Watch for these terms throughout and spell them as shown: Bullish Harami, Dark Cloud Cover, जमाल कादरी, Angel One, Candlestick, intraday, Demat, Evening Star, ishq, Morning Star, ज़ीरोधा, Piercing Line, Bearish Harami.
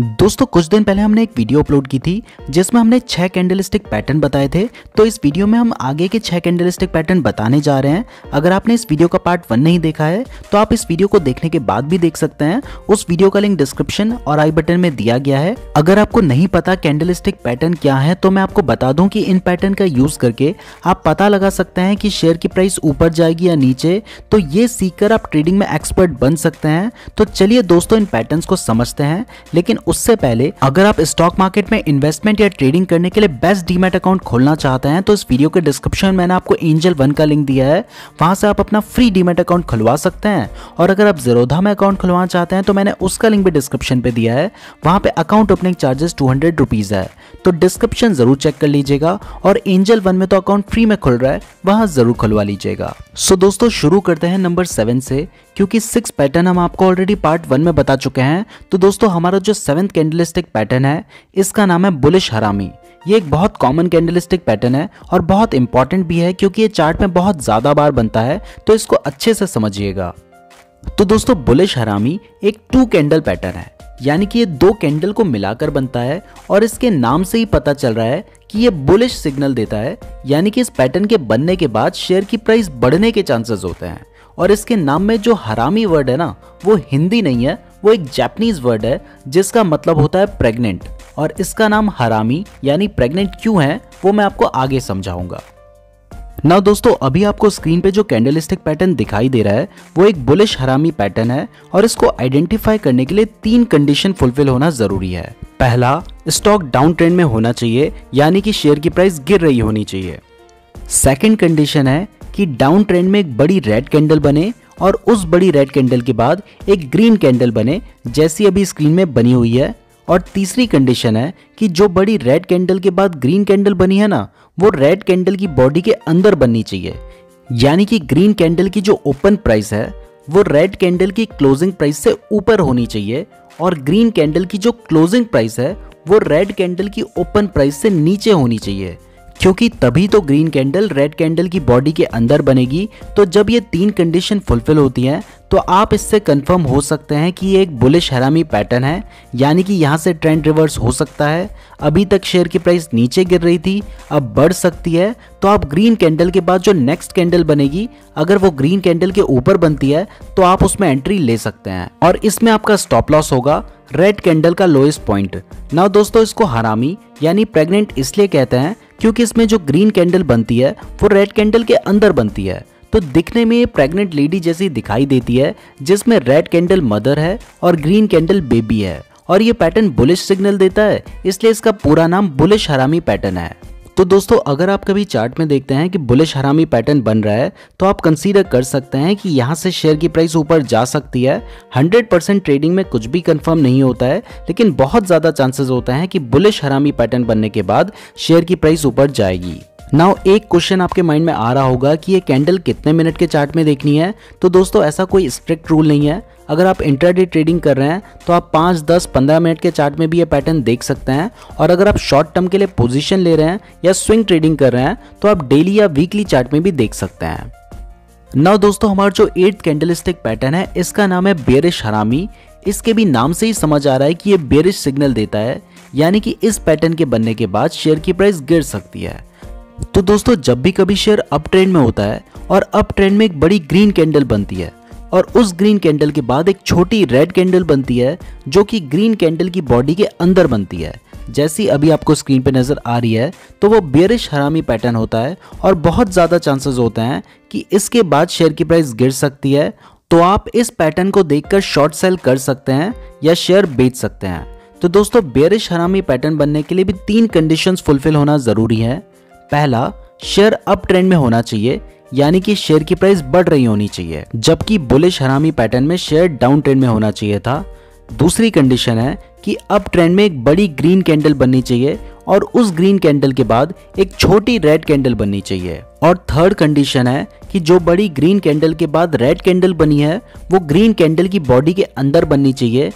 दोस्तों कुछ दिन पहले हमने एक वीडियो अपलोड की थी जिसमें हमने 6 कैंडलस्टिक पैटर्न बताए थे। तो इस वीडियो में हम आगे के 6 कैंडलस्टिक पैटर्न बताने जा रहे हैं। अगर आपने इस वीडियो का पार्ट 1 नहीं देखा है तो आप इस वीडियो को देखने के बाद भी देख सकते हैं। उस वीडियो का लिंक डिस्क्रिप्शन और आई बटन में दिया गया है। अगर आपको नहीं पता कैंडलस्टिक पैटर्न क्या है तो मैं आपको बता दूं कि इन पैटर्न का यूज करके आप पता लगा सकते हैं कि शेयर की प्राइस ऊपर जाएगी या नीचे। तो ये सीखकर आप ट्रेडिंग में एक्सपर्ट बन सकते हैं। तो चलिए दोस्तों इन पैटर्न को समझते हैं, लेकिन उससे पहले अगर आप स्टॉक मार्केट में इन्वेस्टमेंट या ट्रेडिंग करने के लिए बेस्ट डीमैट अकाउंट खोलना चाहते हैं तो इस वीडियो के डिस्क्रिप्शन में मैंने आपको एंजल 1 का लिंक दिया है, वहां से आप अपना फ्री डीमैट अकाउंट खुलवा सकते हैं। और अगर आप ज़ीरोधा में अकाउंट खुलवाना चाहते हैं तो मैंने उसका लिंक भी डिस्क्रिप्शन पे दिया है, वहां पे अकाउंट ओपनिंग चार्जेस 200 रुपीज है। तो डिस्क्रिप्शन जरूर चेक कर लीजिएगा और एंजल 1 में तो अकाउंट फ्री में खुल रहा है, वहां जरूर खुलवा लीजिएगा। सो दोस्तों शुरू करते हैं नंबर 7 से, क्योंकि 6 पैटर्न हम आपको ऑलरेडी पार्ट 1 में बता चुके हैं। तो दोस्तों हमारा जो 7th कैंडलस्टिक पैटर्न है इसका नाम है बुलिश हरामी। ये एक बहुत कॉमन कैंडलस्टिक पैटर्न है और बहुत इंपॉर्टेंट भी है क्योंकि ये चार्ट में बहुत ज़्यादा बार बनता है, तो इसको अच्छे से समझिएगा। तो दोस्तों बुलिश हरामी एक 2 कैंडल पैटर्न है, यानी कि ये 2 कैंडल को मिलाकर बनता है। और इसके नाम से ही पता चल रहा है कि ये बुलिश सिग्नल देता है, यानी कि इस पैटर्न के बनने के बाद शेयर की प्राइस बढ़ने के चांसेस होते हैं। और इसके नाम में जो हरामी वर्ड है ना, वो हिंदी नहीं है, वो एक जापानीज वर्ड है जिसका मतलब होता है प्रेग्नेंट। और इसका नाम हरामी यानी प्रेग्नेंट क्यों है वो मैं आपको आगे समझाऊंगा। नाउ दोस्तों अभी आपको स्क्रीन पे जो कैंडलस्टिक पैटर्न दिखाई दे रहा है वो एक बुलिश हरामी पैटर्न है। और इसको आइडेंटिफाई करने के लिए 3 कंडीशन फुलफिल होना जरूरी है। पहला, स्टॉक डाउन ट्रेंड में होना चाहिए, यानी कि शेयर की प्राइस गिर रही होनी चाहिए। सेकेंड कंडीशन है कि डाउन ट्रेंड में एक बड़ी रेड कैंडल बने और उस बड़ी रेड कैंडल के बाद एक ग्रीन कैंडल बने जैसी अभी स्क्रीन में बनी हुई है। और तीसरी कंडीशन है कि जो बड़ी रेड कैंडल के बाद ग्रीन कैंडल बनी है ना, वो रेड कैंडल की बॉडी के अंदर बननी चाहिए, यानी कि ग्रीन कैंडल की जो ओपन प्राइस है वो रेड कैंडल की क्लोजिंग प्राइस से ऊपर होनी चाहिए और ग्रीन कैंडल की जो क्लोजिंग प्राइस है वो रेड कैंडल की ओपन प्राइस से नीचे होनी चाहिए, क्योंकि तभी तो ग्रीन कैंडल रेड कैंडल की बॉडी के अंदर बनेगी। तो जब ये 3 कंडीशन फुलफिल होती हैं तो आप इससे कंफर्म हो सकते हैं कि ये एक बुलिश हरामी पैटर्न है, यानी कि यहाँ से ट्रेंड रिवर्स हो सकता है। अभी तक शेयर की प्राइस नीचे गिर रही थी, अब बढ़ सकती है। तो आप ग्रीन कैंडल के बाद जो नेक्स्ट कैंडल बनेगी, अगर वो ग्रीन कैंडल के ऊपर बनती है तो आप उसमें एंट्री ले सकते हैं। और इसमें आपका स्टॉप लॉस होगा रेड कैंडल का लोएस्ट पॉइंट। नाउ दोस्तों इसको हरामी यानी प्रेग्नेंट इसलिए कहते हैं क्योंकि इसमें जो ग्रीन कैंडल बनती है वो रेड कैंडल के अंदर बनती है। तो दिखने में ये प्रेग्नेंट लेडी जैसी दिखाई देती है, जिसमें रेड कैंडल मदर है और ग्रीन कैंडल बेबी है। और ये पैटर्न बुलिश सिग्नल देता है, इसलिए इसका पूरा नाम बुलिश हरामी पैटर्न है। तो दोस्तों अगर आप कभी चार्ट में देखते हैं कि बुलिश हरामी पैटर्न बन रहा है तो आप कंसीडर कर सकते हैं कि यहाँ से शेयर की प्राइस ऊपर जा सकती है। 100% ट्रेडिंग में कुछ भी कंफर्म नहीं होता है, लेकिन बहुत ज़्यादा चांसेस होते हैं कि बुलिश हरामी पैटर्न बनने के बाद शेयर की प्राइस ऊपर जाएगी। नाउ एक क्वेश्चन आपके माइंड में आ रहा होगा कि ये कैंडल कितने मिनट के चार्ट में देखनी है। तो दोस्तों ऐसा कोई स्ट्रिक्ट रूल नहीं है। अगर आप इंट्राडे ट्रेडिंग कर रहे हैं तो आप 5, 10, 15 मिनट के चार्ट में भी ये पैटर्न देख सकते हैं। और अगर आप शॉर्ट टर्म के लिए पोजीशन ले रहे हैं या स्विंग ट्रेडिंग कर रहे हैं तो आप डेली या वीकली चार्ट में भी देख सकते हैं। नाउ दोस्तों हमारा जो 8th कैंडलस्टिक पैटर्न है इसका नाम है बेयरिश हरामी। इसके भी नाम से ही समझ आ रहा है कि ये बेयरिश सिग्नल देता है, यानी कि इस पैटर्न के बनने के बाद शेयर की प्राइस गिर सकती है। तो दोस्तों जब भी कभी शेयर अप ट्रेंड में होता है और अप ट्रेंड में एक बड़ी ग्रीन कैंडल बनती है और उस ग्रीन कैंडल के बाद एक छोटी रेड कैंडल बनती है जो कि ग्रीन कैंडल की बॉडी के अंदर बनती है जैसी अभी आपको स्क्रीन पे नज़र आ रही है, तो वो बेयरिश हरामी पैटर्न होता है। और बहुत ज़्यादा चांसेस होते हैं कि इसके बाद शेयर की प्राइस गिर सकती है। तो आप इस पैटर्न को देखकर शॉर्ट सेल कर सकते हैं या शेयर बेच सकते हैं। तो दोस्तों बेयरिश हरामी पैटर्न बनने के लिए भी 3 कंडीशंस फुलफिल होना ज़रूरी है। पहला, शेयर अप ट्रेंड में होना चाहिए, यानी कि शेयर की प्राइस बढ़ रही होनी चाहिए, जबकि बुलिश हरामी पैटर्न में शेयर डाउन ट्रेंड में होना चाहिए था। दूसरी कंडीशन है कि अप ट्रेंड में एक बड़ी ग्रीन कैंडल बननी चाहिए और उस ग्रीन कैंडल के बाद एक छोटी रेड कैंडल बननी चाहिए। और थर्ड कंडीशन है कि जो बड़ी ग्रीन कैंडल के बाद रेड कैंडल बनी है वो ग्रीन कैंडल की बॉडी के अंदर बननी चाहिए।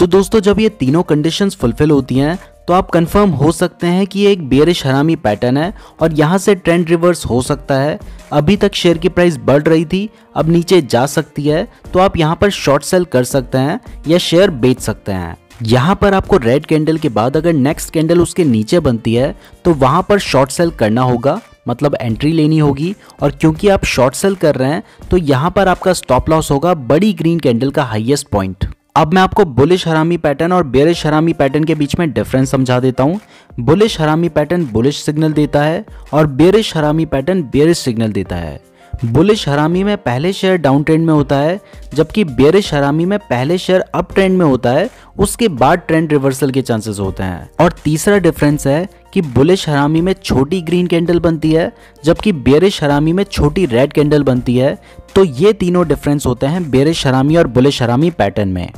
तो दोस्तों जब ये तीनों कंडीशंस फुलफिल होती हैं तो आप कंफर्म हो सकते हैं कि ये एक बेयरिश हरामी पैटर्न है और यहाँ से ट्रेंड रिवर्स हो सकता है। अभी तक शेयर की प्राइस बढ़ रही थी, अब नीचे जा सकती है, तो आप यहाँ पर शॉर्ट सेल कर सकते हैं या शेयर बेच सकते हैं। यहाँ पर आपको रेड कैंडल के बाद अगर नेक्स्ट कैंडल उसके नीचे बनती है तो वहाँ पर शॉर्ट सेल करना होगा, मतलब एंट्री लेनी होगी। और क्योंकि आप शॉर्ट सेल कर रहे हैं तो यहाँ पर आपका स्टॉप लॉस होगा बड़ी ग्रीन कैंडल का हाईएस्ट पॉइंट। अब मैं आपको बुलिश हरामी पैटर्न और बेयरिश हरामी पैटर्न के बीच में डिफरेंस समझा देता हूँ। बुलिश हरामी पैटर्न बुलिश सिग्नल देता है और बेयरिश हरामी पैटर्न बेयरिश सिग्नल देता है। बुलिश हरामी में पहले शेयर डाउन ट्रेंड में होता है, जबकि बेयरिश हरामी में पहले शेयर अप ट्रेंड में होता है, उसके बाद ट्रेंड रिवर्सल के चांसेस होते हैं। और तीसरा डिफरेंस है कि बुलिश हरामी में छोटी ग्रीन कैंडल बनती है, जबकि बेयरिश हरामी में छोटी रेड कैंडल बनती है। तो ये तीनों डिफरेंस होते हैं बेयरिश हरामी और बुलिश हरामी पैटर्न में।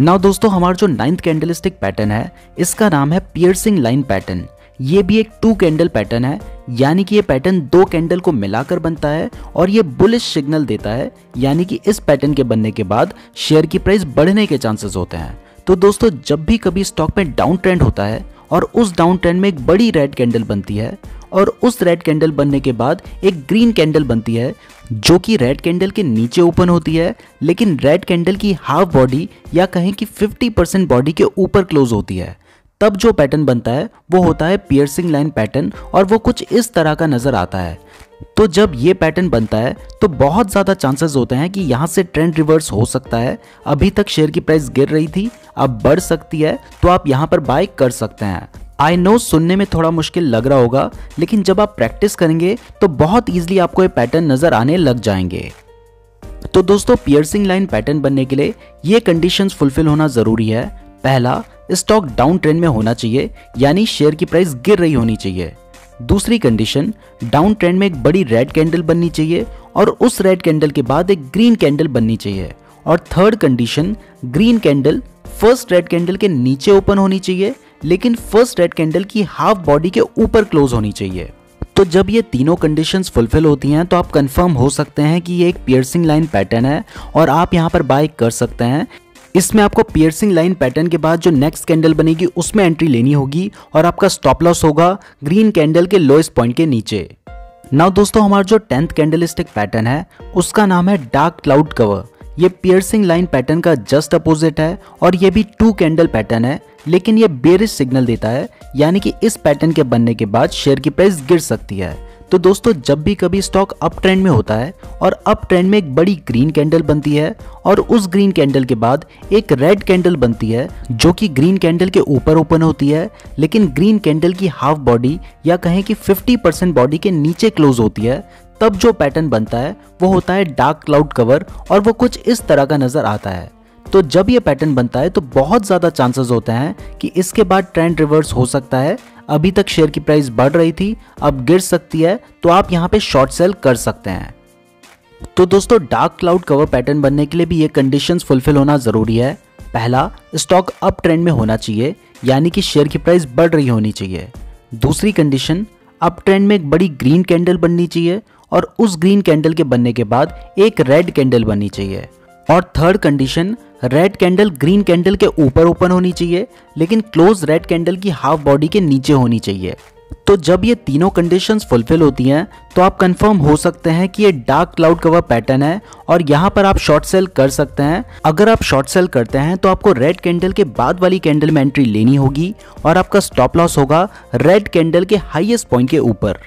नाउ दोस्तों, हमारा जो नाइन्थ कैंडलस्टिक पैटर्न है इसका नाम है पियर्सिंग लाइन पैटर्न। ये भी एक टू कैंडल पैटर्न है, यानी कि ये पैटर्न दो कैंडल को मिलाकर बनता है और ये बुलिश सिग्नल देता है, यानी कि इस पैटर्न के बनने के बाद शेयर की प्राइस बढ़ने के चांसेस होते हैं। तो दोस्तों, जब भी कभी स्टॉक में डाउन ट्रेंड होता है और उस डाउन ट्रेंड में एक बड़ी रेड कैंडल बनती है और उस रेड कैंडल बनने के बाद एक ग्रीन कैंडल बनती है, जो कि रेड कैंडल के नीचे ओपन होती है, लेकिन रेड कैंडल की हाफ बॉडी या कहें कि 50% बॉडी के ऊपर क्लोज होती है, तब जो पैटर्न बनता है वो होता है पियर्सिंग लाइन पैटर्न, और वो कुछ इस तरह का नज़र आता है। तो जब ये पैटर्न बनता है तो बहुत ज़्यादा चांसेस होते हैं कि यहाँ से ट्रेंड रिवर्स हो सकता है। अभी तक शेयर की प्राइस गिर रही थी, अब बढ़ सकती है, तो आप यहाँ पर बाय कर सकते हैं। आई नो सुनने में थोड़ा मुश्किल लग रहा होगा, लेकिन जब आप प्रैक्टिस करेंगे तो बहुत ईजिली आपको ये पैटर्न नज़र आने लग जाएंगे। तो दोस्तों, पियर्सिंग लाइन पैटर्न बनने के लिए ये कंडीशंस फुलफिल होना ज़रूरी है। पहला, स्टॉक डाउन ट्रेंड में होना चाहिए, यानी शेयर की प्राइस गिर रही होनी चाहिए। दूसरी कंडीशन, डाउन ट्रेंड में एक बड़ी रेड कैंडल बननी चाहिए और उस रेड कैंडल के बाद एक ग्रीन कैंडल बननी चाहिए। और third condition, green candle first red candle के नीचे ओपन होनी चाहिए, लेकिन फर्स्ट रेड कैंडल की हाफ बॉडी के ऊपर क्लोज होनी चाहिए। तो जब ये तीनों कंडीशंस फुलफिल होती हैं तो आप कंफर्म हो सकते हैं कि ये एक पियर्सिंग लाइन पैटर्न है और आप यहाँ पर बाय कर सकते हैं। इसमें आपको पियर्सिंग लाइन पैटर्न के बाद जो नेक्स्ट कैंडल बनेगी उसमें एंट्री लेनी होगी और आपका स्टॉप लॉस होगा ग्रीन कैंडल के लोएस्ट पॉइंट के नीचे। नाउ दोस्तों, हमारा जो 10th कैंडलस्टिक पैटर्न है उसका नाम है डार्क क्लाउड कवर। ये पियर्सिंग लाइन पैटर्न का जस्ट अपोजिट है और ये भी टू कैंडल पैटर्न है, लेकिन ये बेयरिश सिग्नल देता है, यानी कि इस पैटर्न के बनने के बाद शेयर की प्राइस गिर सकती है। तो दोस्तों, जब भी कभी स्टॉक अप ट्रेंड में होता है और अप ट्रेंड में एक बड़ी ग्रीन कैंडल बनती है और उस ग्रीन कैंडल के बाद एक रेड कैंडल बनती है, जो कि ग्रीन कैंडल के ऊपर ओपन होती है, लेकिन ग्रीन कैंडल की हाफ बॉडी या कहें कि 50% बॉडी के नीचे क्लोज होती है, तब जो पैटर्न बनता है वो होता है डार्क क्लाउड कवर, और वो कुछ इस तरह का नज़र आता है। तो जब ये पैटर्न बनता है तो बहुत ज़्यादा चांसेस होते हैं कि इसके बाद ट्रेंड रिवर्स हो सकता है। अभी तक शेयर की प्राइस बढ़ रही थी, अब गिर सकती है, तो आप यहाँ पे शॉर्ट सेल कर सकते हैं। तो दोस्तों, डार्क क्लाउड कवर पैटर्न बनने के लिए भी ये कंडीशंस फुलफिल होना ज़रूरी है। पहला, स्टॉक अप ट्रेंड में होना चाहिए, यानी कि शेयर की प्राइस बढ़ रही होनी चाहिए। दूसरी कंडीशन, अप ट्रेंड में एक बड़ी ग्रीन कैंडल बननी चाहिए और उस ग्रीन कैंडल के बनने के बाद एक रेड कैंडल बननी चाहिए। और third condition, red candle green candle के ऊपर ओपन होनी चाहिए, लेकिन क्लोज रेड कैंडल की हाफ बॉडी के नीचे होनी चाहिए। तो जब ये तीनों कंडीशंस फुलफिल होती हैं तो आप कंफर्म हो सकते हैं कि ये डार्क क्लाउड कवर पैटर्न है और यहाँ पर आप शॉर्ट सेल कर सकते हैं। अगर आप शॉर्ट सेल करते हैं तो आपको रेड कैंडल के बाद वाली कैंडल में एंट्री लेनी होगी और आपका स्टॉप लॉस होगा रेड कैंडल के हाईएस्ट पॉइंट के ऊपर।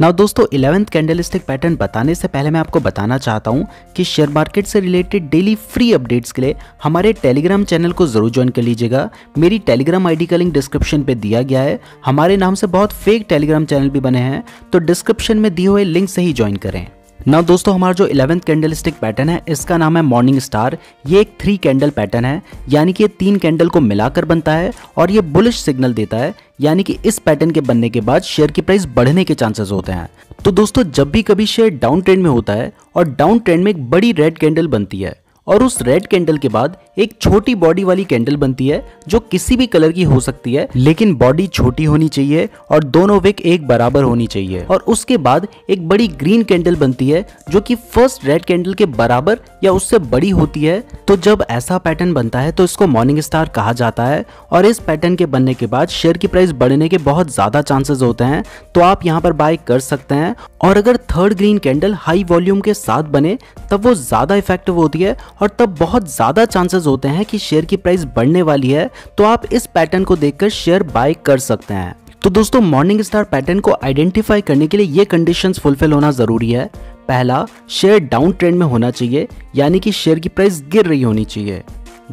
नाउ दोस्तों, 11th कैंडलस्टिक पैटर्न बताने से पहले मैं आपको बताना चाहता हूँ कि शेयर मार्केट से रिलेटेड डेली फ्री अपडेट्स के लिए हमारे टेलीग्राम चैनल को ज़रूर ज्वाइन कर लीजिएगा। मेरी टेलीग्राम आईडी का लिंक डिस्क्रिप्शन पे दिया गया है। हमारे नाम से बहुत फेक टेलीग्राम चैनल भी बने हैं, तो डिस्क्रिप्शन में दिए हुए लिंक से ही ज्वाइन करें। नाउ दोस्तों, हमारा जो 11th कैंडलस्टिक पैटर्न है इसका नाम है मॉर्निंग स्टार। ये एक थ्री कैंडल पैटर्न है, यानी कि ये तीन कैंडल को मिलाकर बनता है और ये बुलिश सिग्नल देता है, यानी कि इस पैटर्न के बनने के बाद शेयर की प्राइस बढ़ने के चांसेस होते हैं। तो दोस्तों, जब भी कभी शेयर डाउन ट्रेंड में होता है और डाउन ट्रेंड में एक बड़ी रेड कैंडल बनती है और उस रेड कैंडल के बाद एक छोटी बॉडी वाली कैंडल बनती है, जो किसी भी कलर की हो सकती है, लेकिन बॉडी छोटी होनी चाहिए और दोनों विक एक बराबर होनी चाहिए। और उसके बाद एक बड़ी ग्रीन कैंडल बनती है जो कि फर्स्ट रेड कैंडल के बराबर या उससे बड़ी होती है। तो जब ऐसा पैटर्न बनता है तो इसको मॉर्निंग स्टार कहा जाता है, और इस पैटर्न के बनने के बाद शेयर की प्राइस बढ़ने के बहुत ज़्यादा चांसेस होते हैं, तो आप यहाँ पर बाय कर सकते हैं। और अगर third green candle high volume के साथ बने तब वो ज़्यादा इफेक्टिव होती है और तब बहुत ज़्यादा चांसेस होते हैं कि शेयर की प्राइस बढ़ने वाली है, तो आप इस पैटर्न को देखकर शेयर बाय कर सकते हैं। तो दोस्तों, मॉर्निंग स्टार पैटर्न को आइडेंटिफाई करने के लिए ये कंडीशंस फुलफिल होना ज़रूरी है। पहला, शेयर डाउन ट्रेंड में होना चाहिए, यानी कि शेयर की प्राइस गिर रही होनी चाहिए।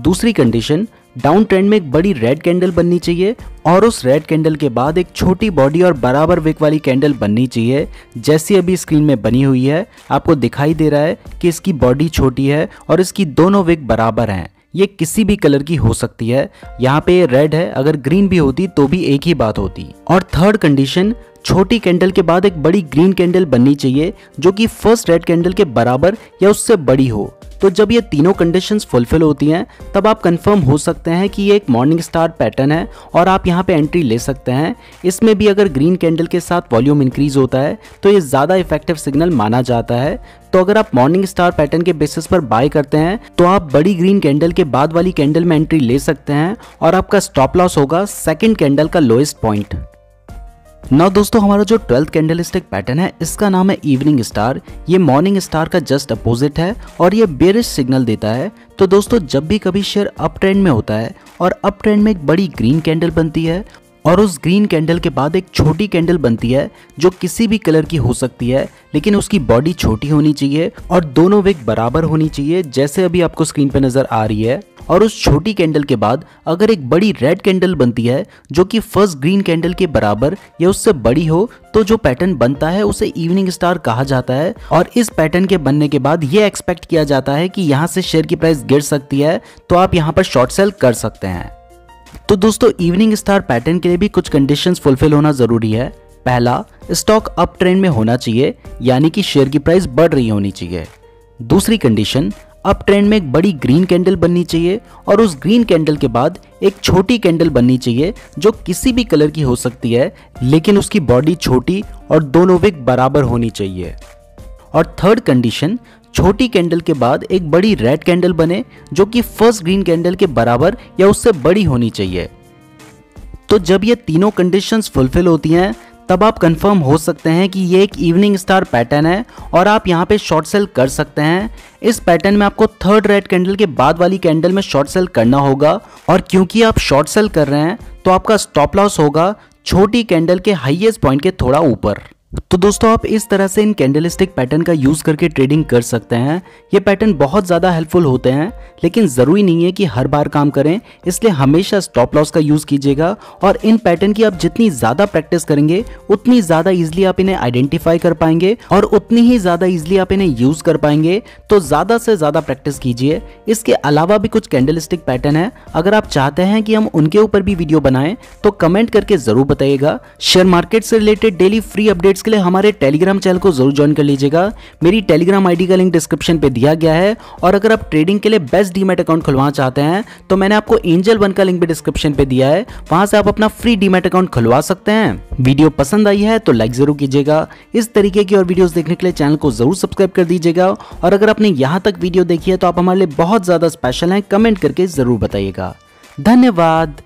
दूसरी कंडीशन, डाउन ट्रेंड में एक बड़ी रेड कैंडल बननी चाहिए और उस रेड कैंडल के बाद एक छोटी बॉडी और बराबर विक वाली कैंडल बननी चाहिए, जैसी अभी स्क्रीन में बनी हुई है। आपको दिखाई दे रहा है कि इसकी बॉडी छोटी है और इसकी दोनों विक बराबर हैं। ये किसी भी कलर की हो सकती है, यहाँ पे ये रेड है, अगर ग्रीन भी होती तो भी एक ही बात होती। और थर्ड कंडीशन, छोटी कैंडल के बाद एक बड़ी ग्रीन कैंडल बननी चाहिए जो कि फर्स्ट रेड कैंडल के बराबर या उससे बड़ी हो। तो जब ये तीनों कंडीशंस फुलफिल होती हैं, तब आप कंफर्म हो सकते हैं कि ये एक मॉर्निंग स्टार पैटर्न है और आप यहाँ पे एंट्री ले सकते हैं। इसमें भी अगर ग्रीन कैंडल के साथ वॉल्यूम इंक्रीज होता है तो ये ज़्यादा इफेक्टिव सिग्नल माना जाता है। तो अगर आप मॉर्निंग स्टार पैटर्न के बेसिस पर बाय करते हैं तो आप बड़ी ग्रीन कैंडल के बाद वाली कैंडल में एंट्री ले सकते हैं और आपका स्टॉप लॉस होगा सेकेंड कैंडल का लोएस्ट पॉइंट। ना दोस्तों, हमारा जो 12th कैंडलस्टिक पैटर्न है, इसका नाम है इवनिंग स्टार। ये मॉर्निंग स्टार का जस्ट अपोजिट है और ये बेरिश सिग्नल देता है। तो दोस्तों, जब भी कभी शेयर अप ट्रेंड में होता है और अप ट्रेंड में एक बड़ी ग्रीन कैंडल बनती है और उस ग्रीन कैंडल के बाद एक छोटी कैंडल बनती है जो किसी भी कलर की हो सकती है, लेकिन उसकी बॉडी छोटी होनी चाहिए और दोनों विक बराबर होनी चाहिए, जैसे अभी आपको स्क्रीन पर नज़र आ रही है। और उस छोटी कैंडल के बाद अगर एक बड़ी रेड कैंडल बनती है जो कि फर्स्ट ग्रीन कैंडल के बराबर या उससे बड़ी हो, तो जो पैटर्न बनता है उसे इवनिंग स्टार कहा जाता है। और इस पैटर्न के बनने के बाद ये एक्सपेक्ट किया जाता है कि यहाँ से शेयर की प्राइस गिर सकती है, तो आप यहाँ पर शॉर्ट सेल कर सकते हैं। तो दोस्तों, इवनिंग स्टार पैटर्न के लिए भी कुछ कंडीशंस फुलफिल होना ज़रूरी है। पहला, स्टॉक अप ट्रेंड में होना चाहिए, यानी कि शेयर की प्राइस बढ़ रही होनी चाहिए। दूसरी कंडीशन, अप ट्रेंड में एक बड़ी ग्रीन कैंडल बननी चाहिए और उस ग्रीन कैंडल के बाद एक छोटी कैंडल बननी चाहिए जो किसी भी कलर की हो सकती है, लेकिन उसकी बॉडी छोटी और दोनों विक बराबर होनी चाहिए। और थर्ड कंडीशन, छोटी कैंडल के बाद एक बड़ी रेड कैंडल बने जो कि फर्स्ट ग्रीन कैंडल के बराबर या उससे बड़ी होनी चाहिए। तो जब ये तीनों कंडीशंस फुलफिल होती हैं, तब आप कंफर्म हो सकते हैं कि ये एक इवनिंग स्टार पैटर्न है और आप यहाँ पे शॉर्ट सेल कर सकते हैं। इस पैटर्न में आपको थर्ड रेड कैंडल के बाद वाली कैंडल में शॉर्ट सेल करना होगा, और क्योंकि आप शॉर्ट सेल कर रहे हैं तो आपका स्टॉप लॉस होगा छोटी कैंडल के हाईएस्ट पॉइंट के थोड़ा ऊपर। तो दोस्तों, आप इस तरह से इन कैंडलस्टिक पैटर्न का यूज़ करके ट्रेडिंग कर सकते हैं। ये पैटर्न बहुत ज़्यादा हेल्पफुल होते हैं, लेकिन ज़रूरी नहीं है कि हर बार काम करें, इसलिए हमेशा स्टॉप लॉस का यूज़ कीजिएगा। और इन पैटर्न की आप जितनी ज़्यादा प्रैक्टिस करेंगे, उतनी ज़्यादा ईजिली आप इन्हें आइडेंटिफाई कर पाएंगे और उतनी ही ज़्यादा ईजिली आप इन्हें यूज़ कर पाएंगे। तो ज़्यादा से ज़्यादा प्रैक्टिस कीजिए। इसके अलावा भी कुछ कैंडलस्टिक पैटर्न है, अगर आप चाहते हैं कि हम उनके ऊपर भी वीडियो बनाएं तो कमेंट करके ज़रूर बताइएगा। शेयर मार्केट से रिलेटेड डेली फ्री अपडेट्स के लिए हमारे टेलीग्राम चैनल को जरूर ज्वाइन कर लीजिएगा। मेरी टेलीग्राम आईडी का लिंक डिस्क्रिप्शन पे दिया गया है। और अगर आप ट्रेडिंग के लिए बेस्ट डीमैट अकाउंट खुलवाना चाहते हैं तो मैंने आपको एंजल वन का लिंक भी डिस्क्रिप्शन पे दिया है, वहां से आप अपना फ्री डीमैट अकाउंट खुलवा सकते हैं। वीडियो पसंद आई है तो लाइक जरूर कीजिएगा। इस तरीके की और वीडियोस देखने के लिए चैनल को जरूर सब्सक्राइब कर दीजिएगा। और अगर आपने यहाँ तक वीडियो देखी है तो आप हमारे लिए बहुत ज्यादा स्पेशल हैं, कमेंट करके जरूर बताइएगा। धन्यवाद।